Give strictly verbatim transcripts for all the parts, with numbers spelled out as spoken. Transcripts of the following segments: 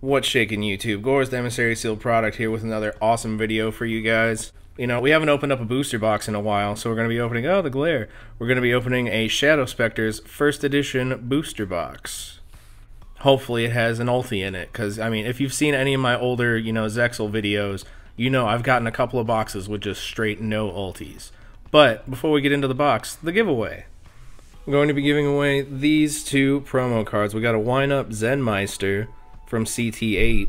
What's shaking YouTube? Gore's the Emissary Sealed Product here with another awesome video for you guys. You know, we haven't opened up a booster box in a while, so we're going to be opening, oh, the glare. We're going to be opening a Shadow Specters first edition booster box. Hopefully it has an Ulthi in it, because, I mean, if you've seen any of my older, you know, Zexal videos, you know I've gotten a couple of boxes with just straight no Ulthis. But, before we get into the box, the giveaway. I'm going to be giving away these two promo cards. We got a Wind-Up Zenmaister from C T eight,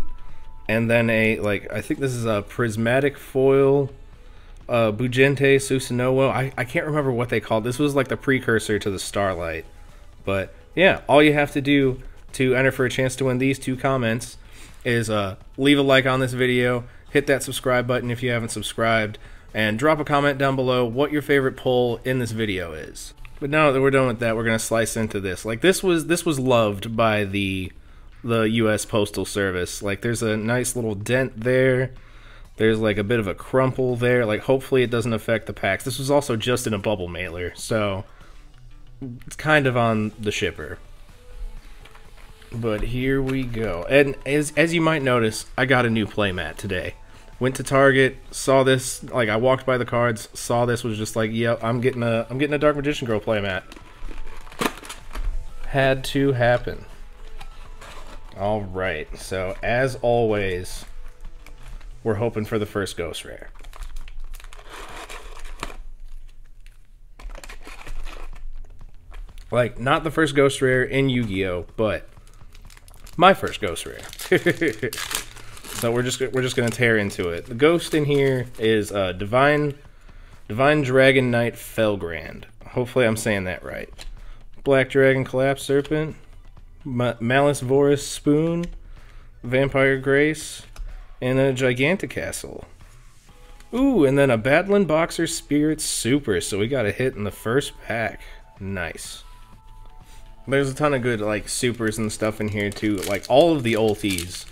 and then a, like, I think this is a prismatic foil uh, Bujintei Susanowo. I, I can't remember what they called. This was like the precursor to the Starlight. But yeah, all you have to do to enter for a chance to win these two comments is uh, leave a like on this video, hit that subscribe button if you haven't subscribed, and drop a comment down below what your favorite pull in this video is. But now that we're done with that, we're gonna slice into this. Like, this was this was loved by the the U S Postal Service. Like, there's a nice little dent there. There's like a bit of a crumple there. Like, hopefully it doesn't affect the packs. This was also just in a bubble mailer, so it's kind of on the shipper. But here we go. And as as you might notice, I got a new playmat today. Went to Target, saw this. Like, I walked by the cards, saw this, was just like, yep, I'm getting a I'm getting a Dark Magician Girl playmat. Had to happen. All right, so as always, we're hoping for the first Ghost Rare. Like, not the first Ghost Rare in Yu-Gi-Oh, but my first Ghost Rare. So we're just we're just gonna tear into it. The ghost in here is uh, Divine Divine Dragon Knight Felgrand. Hopefully I'm saying that right. Black Dragon Collapserpent. M Malice Vorus Spoon, Vampire Grace, and a Giganticastle. Ooh, and then a Battling Boxer Spirit Super, so we got a hit in the first pack. Nice. There's a ton of good, like, supers and stuff in here, too. Like, all of the Ulthis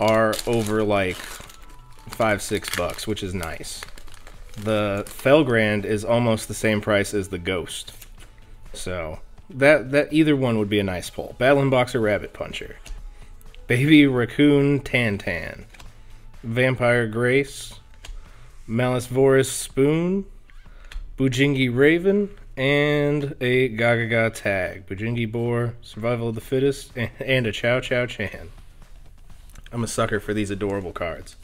are over, like, five, six bucks, which is nice. The Felgrand is almost the same price as the Ghost. So... That that either one would be a nice pull. Battling Boxer Rabbit Puncher. Baby Raccoon Tan Tan. Vampire Grace. Malice Vorus Spoon. Bujingi Raven. And a Gagaga Tag. Bujingi Boar. Survival of the Fittest. And a Chow Chow Chan. I'm a sucker for these adorable cards.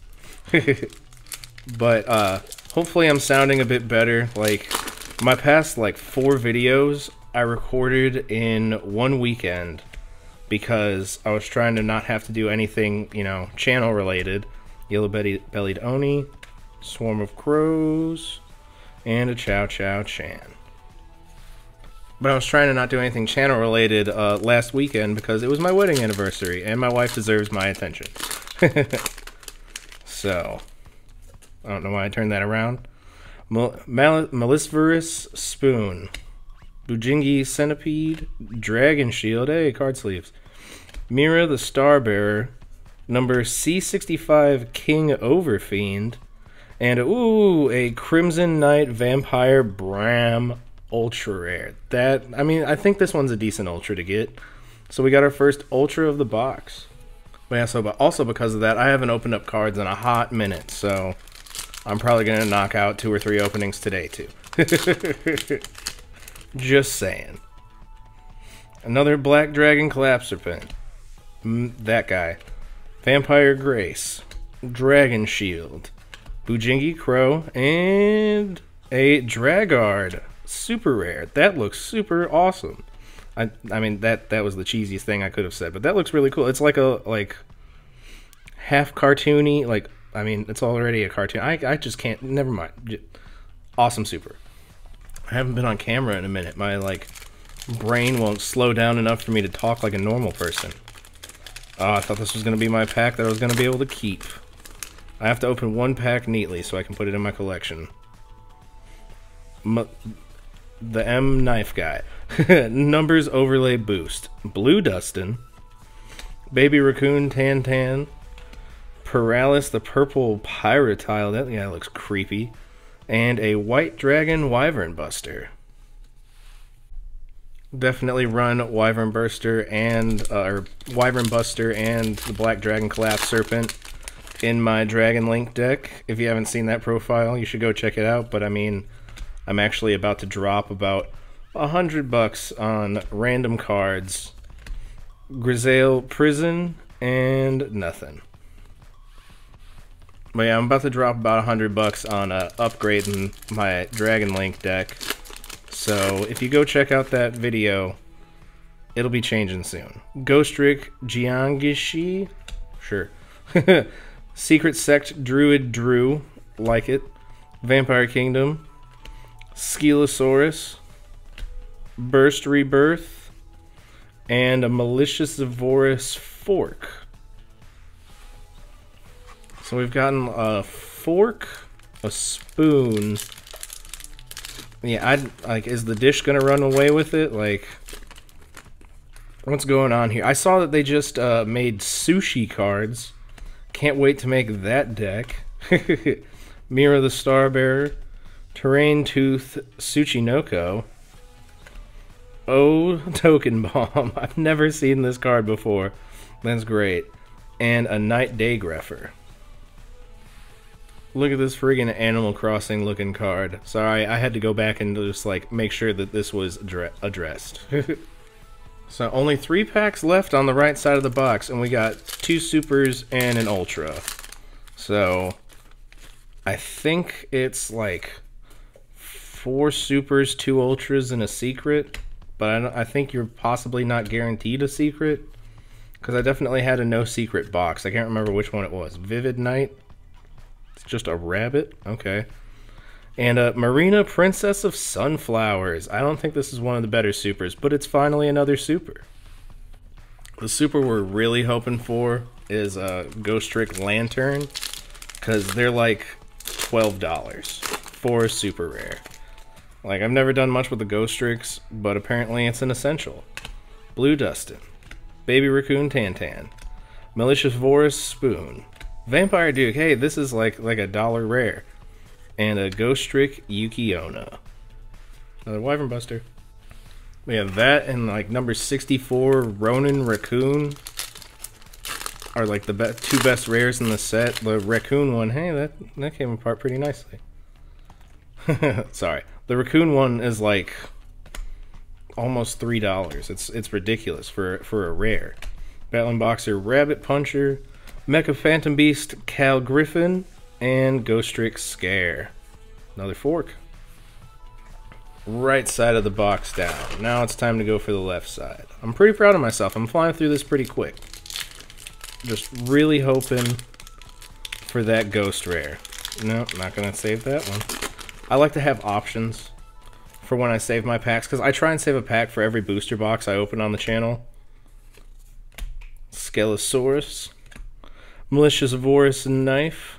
But uh, hopefully I'm sounding a bit better. Like, my past, like, four videos... I recorded in one weekend because I was trying to not have to do anything, you know, channel related. Yellow Bellied Oni, Swarm of Crows, and a Chow Chow Chan. But I was trying to not do anything channel related uh, last weekend because it was my wedding anniversary and my wife deserves my attention. So, I don't know why I turned that around. Mal Mal Malivorous Spoon. Bujingi Centipede, Dragon Shield, hey, card sleeves. Mira the Star Bearer, number C sixty-five King Overfiend, and ooh, a Crimson Knight Vampire Bram Ultra Rare. That, I mean, I think this one's a decent Ultra to get. So we got our first Ultra of the box. But yeah, so, but also because of that, I haven't opened up cards in a hot minute, so I'm probably going to knock out two or three openings today, too. Just saying. Another Black Dragon Collapserpent. Mm, that guy. Vampire Grace. Dragon Shield. Bujingi Crow. And a Draggard. Super rare. That looks super awesome. I I mean, that, that was the cheesiest thing I could have said, but that looks really cool. It's like a, like, half cartoony, like, I mean, it's already a cartoon. I, I just can't, never mind. Just, awesome super. I haven't been on camera in a minute. My, like, brain won't slow down enough for me to talk like a normal person. Oh, I thought this was going to be my pack that I was going to be able to keep. I have to open one pack neatly so I can put it in my collection. M the M Knife Guy. Numbers Overlay Boost. Blue Dustin. Baby Raccoon Tan Tan. Paralysis the Purple Pyrotile. That guy looks creepy. And a White Dragon Wyvern Buster. Definitely run Wyvern Buster and uh, or Wyvern Buster and the Black Dragon Collapserpent in my Dragon Link deck. If you haven't seen that profile, you should go check it out. But I mean, I'm actually about to drop about a hundred bucks on random cards, Grisaille Prison, and nothing. But yeah, I'm about to drop about a hundred bucks on uh, upgrading my Dragon Link deck. So if you go check out that video, it'll be changing soon. Ghostrick Jiangishi, sure. Secret Sect Druid Drew, like it. Vampire Kingdom, Skelesaurus, Burst Rebirth, and a Malicious Vorus Fork. So we've gotten a fork, a spoon. Yeah, I like. Is the dish gonna run away with it? Like, what's going on here? I saw that they just uh, made sushi cards. Can't wait to make that deck. Mira the Star Bearer, Terrain Tooth, Tsuchinoko, Oh Token Bomb. I've never seen this card before. That's great. And a Night Day Greffer. Look at this friggin' Animal Crossing looking card. Sorry, I had to go back and just like make sure that this was addressed. So only three packs left on the right side of the box, and we got two supers and an ultra. So I think it's like four supers, two ultras, and a secret. But I, don't, I think you're possibly not guaranteed a secret, because I definitely had a no secret box. I can't remember which one it was. Vivid Night. Just a rabbit, okay. And uh, Marina, Princess of Sunflowers. I don't think this is one of the better supers, but it's finally another super. The super we're really hoping for is uh, Ghostrick Lantern, because they're like twelve dollars for a super rare. Like, I've never done much with the Ghostricks, but apparently it's an essential. Blue Dustin, Baby Raccoon Tan Tan, Malice Vorus Spoon, Vampire Duke, hey, this is like like a dollar rare. And a Ghostrick Yukiona. Another Wyvern Buster. We have that and like number sixty-four Ronin Raccoon are like the be two best rares in the set. The Raccoon one, hey, that, that came apart pretty nicely. Sorry. The Raccoon one is like almost three dollars. It's it's ridiculous for, for a rare. Battling Boxer Rabbit Puncher, Mecha Phantom Beast, Cal Griffin, and Ghostrick Scare. Another fork. Right side of the box down. Now it's time to go for the left side. I'm pretty proud of myself. I'm flying through this pretty quick. Just really hoping for that ghost rare. Nope, not gonna save that one. I like to have options for when I save my packs, because I try and save a pack for every booster box I open on the channel. Skelesaurus, Malicious Vorus Knife,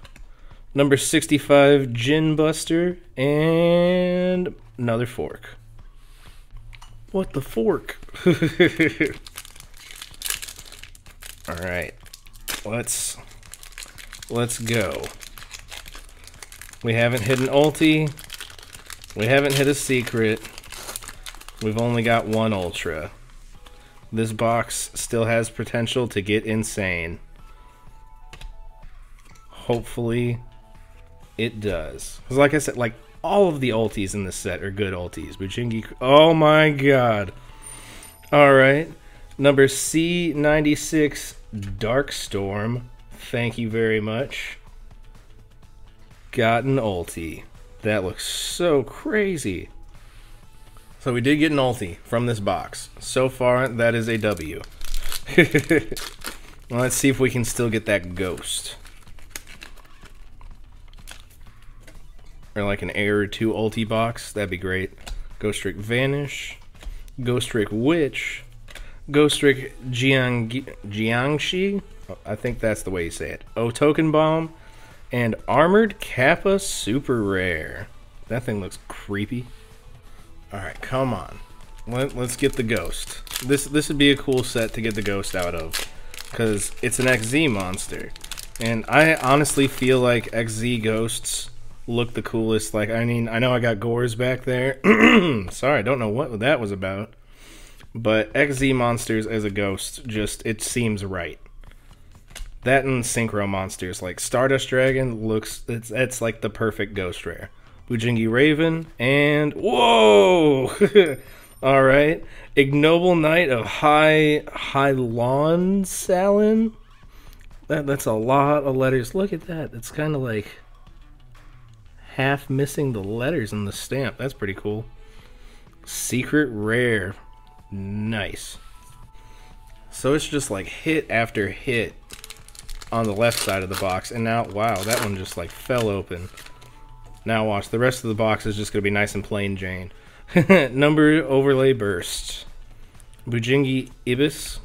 number sixty-five Gin Buster, and another fork. What the fork? Alright, let's let's go. We haven't hit an ulti, we haven't hit a secret, we've only got one ultra. This box still has potential to get insane. Hopefully it does. Because like I said, like all of the ultis in this set are good ultis. Bujingi, oh my god. Alright. Number C ninety-six Darkstorm. Thank you very much. Got an ulti. That looks so crazy. So we did get an ulti from this box. So far, that is a W. Well, let's see if we can still get that ghost. Or like an air or two ulti box, that'd be great. Ghostrick Vanish, Ghostrick Witch, Ghostrick Jiang Jiangshi, I think that's the way you say it. Oh, Token Bomb, and Armored Kappa Super Rare. That thing looks creepy. All right, come on, Let, let's get the ghost. This this would be a cool set to get the ghost out of, because it's an X Z monster, and I honestly feel like X Z ghosts look the coolest. Like, I mean, I know I got Gores back there. Sorry, I don't know what that was about. But X Z monsters as a ghost, just, it seems right. That and synchro monsters, like Stardust Dragon, looks, it's, it's like the perfect ghost rare. Bujingi Raven, and, whoa! Alright, Ignoble Knight of High, High Lawn Salon? That, that's a lot of letters. Look at that, it's kind of like half missing the letters in the stamp. That's pretty cool. Secret rare. Nice. So it's just like hit after hit on the left side of the box, and now, wow, that one just like fell open. Now watch, the rest of the box is just gonna be nice and plain Jane. Number Overlay Burst, Bujingi Ibis,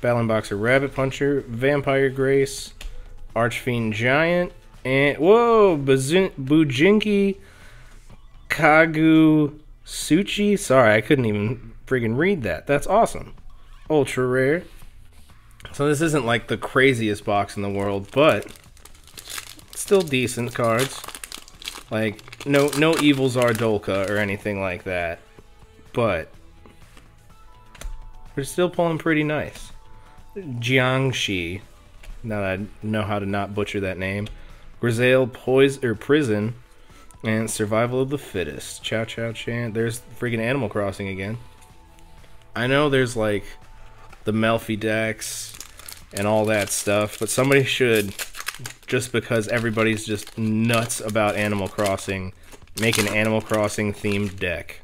Battling Boxer Rabbit Puncher, Vampire Grace, Archfiend Giant, and whoa, Bujingi Kagu Suchi. Sorry, I couldn't even friggin' read that. That's awesome. Ultra rare. So this isn't like the craziest box in the world, but still decent cards. Like no no evil Zardolka or anything like that, but we're still pulling pretty nice. Jiangshi. Now that I know how to not butcher that name. Grisaille Poise or Prison, and Survival of the Fittest. Chow Chow Chan. There's freaking Animal Crossing again. I know there's like the Melfi decks and all that stuff, but somebody should, just because everybody's just nuts about Animal Crossing, make an Animal Crossing themed deck.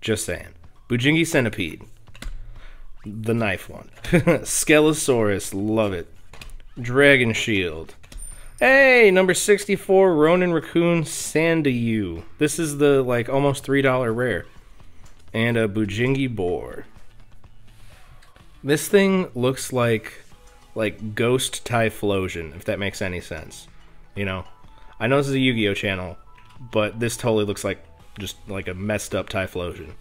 Just saying. Bujingi Centipede. The knife one. Skelesaurus. Love it. Dragon Shield. Hey! Number sixty-four Ronin Raccoon Sandayu. This is the like almost three dollar rare. And a Bujingi Boar. This thing looks like like Ghost Typhlosion, if that makes any sense. You know? I know this is a Yu-Gi-Oh! Channel, but this totally looks like just like a messed up Typhlosion.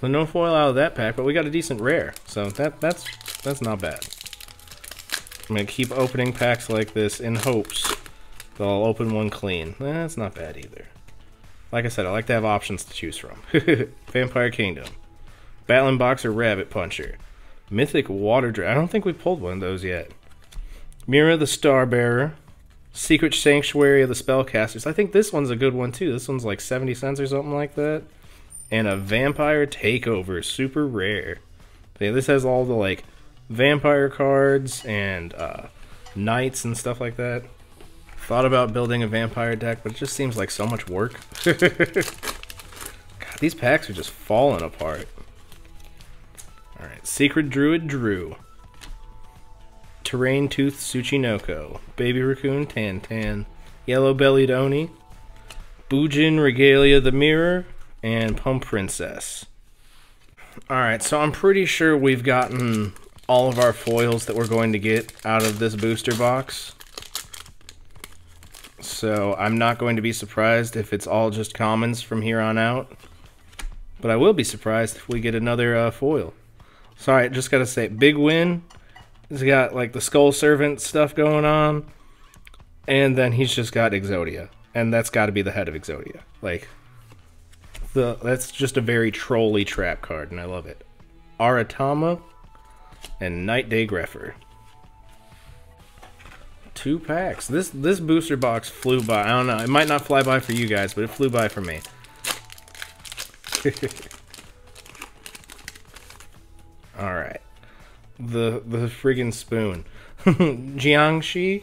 So no foil out of that pack, but we got a decent rare. So that that's that's not bad. I'm gonna keep opening packs like this in hopes that I'll open one clean. That's not bad either. Like I said, I like to have options to choose from. Vampire Kingdom. Battling Boxer Rabbit Puncher. Mythic Water Dragon. I don't think we pulled one of those yet. Mira the Star Bearer. Secret Sanctuary of the Spellcasters. I think this one's a good one too. This one's like seventy cents or something like that. And a Vampire Takeover. Super rare. Yeah, this has all the like vampire cards and uh, knights and stuff like that. Thought about building a vampire deck, but it just seems like so much work. God, these packs are just falling apart. Alright, Secret Druid Drew. Terrain Tooth Tsuchinoko. Baby Raccoon Tan Tan. Yellow Bellied Oni. Bujin Regalia the Mirror. And Pump Princess. Alright, so I'm pretty sure we've gotten all of our foils that we're going to get out of this booster box. So I'm not going to be surprised if it's all just commons from here on out. But I will be surprised if we get another uh, foil. Sorry, just gotta say, big win. He's got like the Skull Servant stuff going on. And then he's just got Exodia. And that's gotta be the head of Exodia. Like, the that's just a very trolly trap card, and I love it. Aratama and Night Day Greffer. Two packs. This this booster box flew by. I don't know. It might not fly by for you guys, but it flew by for me. All right. The the friggin' spoon. Jiangshi,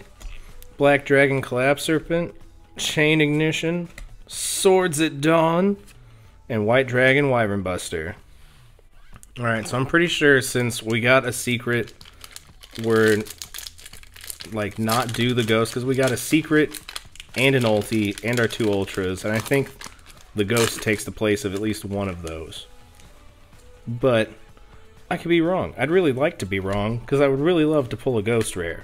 Black Dragon Collapserpent, Chain Ignition, Swords at Dawn, and White Dragon Wyvern Buster. All right. So I'm pretty sure since we got a secret, we're like not do the ghost, because we got a secret and an ulti and our two ultras, and I think the ghost takes the place of at least one of those. But I could be wrong. I'd really like to be wrong, because I would really love to pull a ghost rare.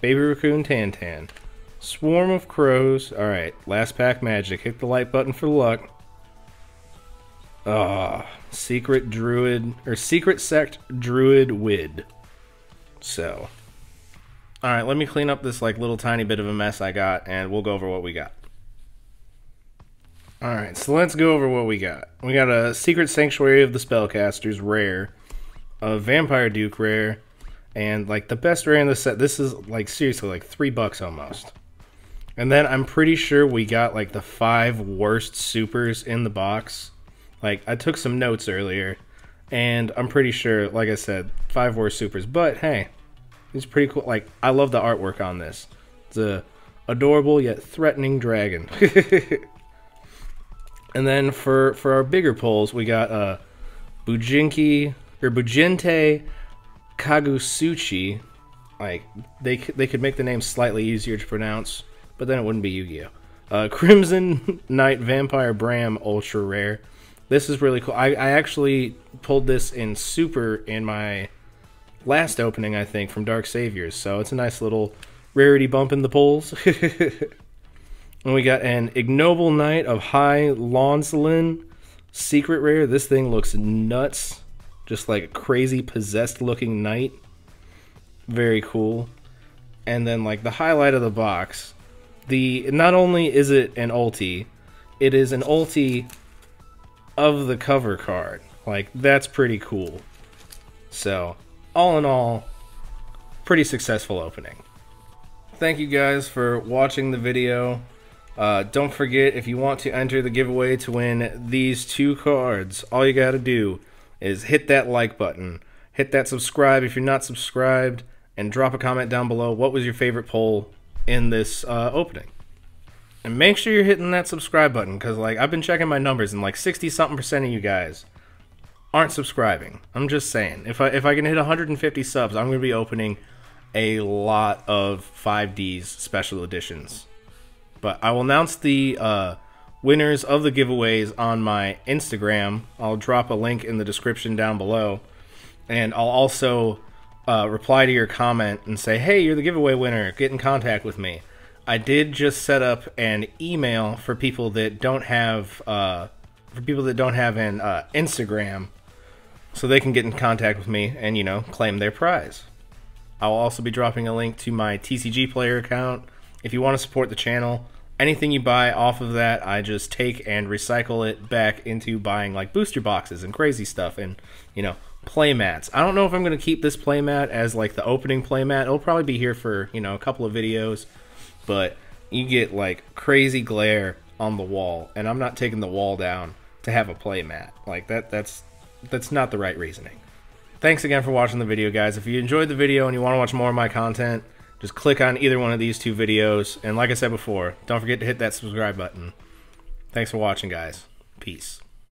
Baby Raccoon Tan Tan. Swarm of Crows. Alright, last pack magic. Hit the like button for luck. Ah, oh, Secret Druid, or Secret Sect Druid Wid. So, alright, let me clean up this like little tiny bit of a mess I got, and we'll go over what we got. Alright, so let's go over what we got. We got a Secret Sanctuary of the Spellcasters rare, a Vampire Duke rare, and like the best rare in the set. This is like seriously like three bucks almost. And then I'm pretty sure we got like the five worst supers in the box. Like I took some notes earlier, and I'm pretty sure, like I said, five worst supers. But hey, it's pretty cool. Like I love the artwork on this. It's a adorable yet threatening dragon. And then for for our bigger pulls, we got a uh, Bujinki or Bujintei Kagusuchi. Like they they could make the name slightly easier to pronounce, but then it wouldn't be Yu-Gi-Oh. Uh, Crimson Knight Vampire Bram ultra rare. This is really cool. I I actually pulled this in Super in my last opening, I think, from Dark Saviors. So it's a nice little rarity bump in the pulls. And we got an Ignoble Knight of High Loncelin secret rare. This thing looks nuts. Just like a crazy possessed looking knight. Very cool. And then like the highlight of the box. The not only is it an ulti, it is an ulti of the cover card. Like that's pretty cool. So all in all, pretty successful opening. Thank you guys for watching the video. Uh, don't forget, if you want to enter the giveaway to win these two cards, all you gotta do is hit that like button, hit that subscribe if you're not subscribed, and drop a comment down below what was your favorite poll in this uh, opening. And make sure you're hitting that subscribe button, because like I've been checking my numbers and like sixty something percent of you guys aren't subscribing. I'm just saying, if I, if I can hit one hundred fifty subs, I'm gonna be opening a lot of five D's special editions. But I will announce the uh, winners of the giveaways on my Instagram. I'll drop a link in the description down below. And I'll also uh, reply to your comment and say, hey, you're the giveaway winner. Get in contact with me. I did just set up an email for people that don't have uh, for people that don't have an uh, Instagram, so they can get in contact with me and, you know, claim their prize. I'll also be dropping a link to my T C G Player account if you want to support the channel. Anything you buy off of that, I just take and recycle it back into buying like booster boxes and crazy stuff and, you know, play mats. I don't know if I'm going to keep this play mat as like the opening play mat. It'll probably be here for, you know, a couple of videos, but you get like crazy glare on the wall, and I'm not taking the wall down to have a play mat. Like that, that's, that's not the right reasoning. Thanks again for watching the video, guys. If you enjoyed the video and you want to watch more of my content, just click on either one of these two videos, and like I said before, don't forget to hit that subscribe button. Thanks for watching, guys. Peace.